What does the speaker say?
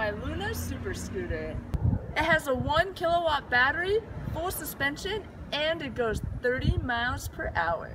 my Luna Super Scooter. It has a 1 kilowatt battery, full suspension, and it goes 30 miles per hour.